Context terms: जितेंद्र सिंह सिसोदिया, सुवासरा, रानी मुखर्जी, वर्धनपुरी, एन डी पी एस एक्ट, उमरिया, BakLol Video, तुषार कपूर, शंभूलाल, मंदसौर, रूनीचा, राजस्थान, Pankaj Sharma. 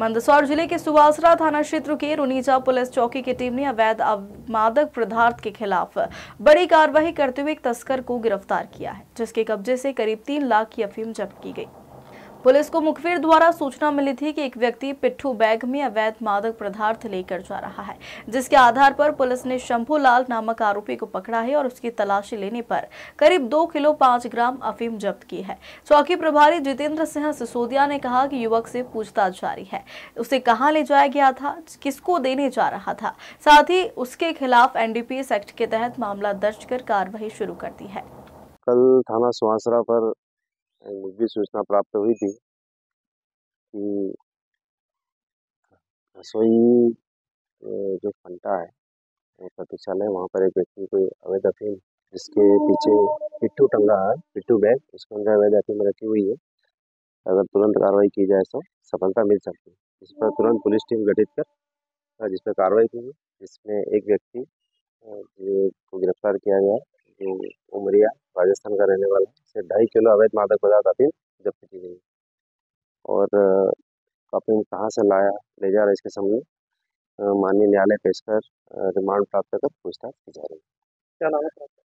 मंदसौर जिले के सुवासरा थाना क्षेत्र के रूनीचा पुलिस चौकी की टीम ने अवैध मादक पदार्थ के खिलाफ बड़ी कार्रवाई करते हुए एक तस्कर को गिरफ्तार किया है, जिसके कब्जे से करीब 3 लाख की अफीम जब्त की गई। पुलिस को मुखबिर द्वारा सूचना मिली थी कि एक व्यक्ति पिट्ठू बैग में अवैध मादक पदार्थ लेकर जा रहा है, जिसके आधार पर पुलिस ने शंभूलाल नामक आरोपी को पकड़ा है और उसकी तलाशी लेने पर करीब 2 किलो 5 ग्राम अफीम जब्त की है। चौकी प्रभारी जितेंद्र सिंह सिसोदिया ने कहा कि युवक से पूछताछ जारी है, उसे कहाँ ले जाया गया था, किसको देने जा रहा था, साथ ही उसके खिलाफ NDPS एक्ट के तहत मामला दर्ज कर कार्रवाई शुरू कर दी है। कल थाना सुवासरा पर मुझे सूचना प्राप्त हुई थी कि रसोई जो फंटा है वो प्रतीक्षालय, वहाँ पर एक व्यक्ति को अवैध अफीम, जिसके पीछे पिट्ठू टंगा है, पिट्ठू बैग, उसके अंदर अवैध अफीम रखी हुई है। अगर तुरंत कार्रवाई की जाए तो सफलता मिल सकती है। इस पर तुरंत पुलिस टीम गठित कर जिस पर कार्रवाई की गई, जिसमें एक व्यक्ति को गिरफ्तार किया गया जो उमरिया राजस्थान का रहने वाला है। से 2.5 किलो अवैध मादक पदार्थ अफीम जब्त की गई और अफीम कहाँ से लाया ले जा रहा है, इसके सामने माननीय न्यायालय पेश कर रिमांड प्राप्त कर पूछताछ की जा रही है। क्या नाम है?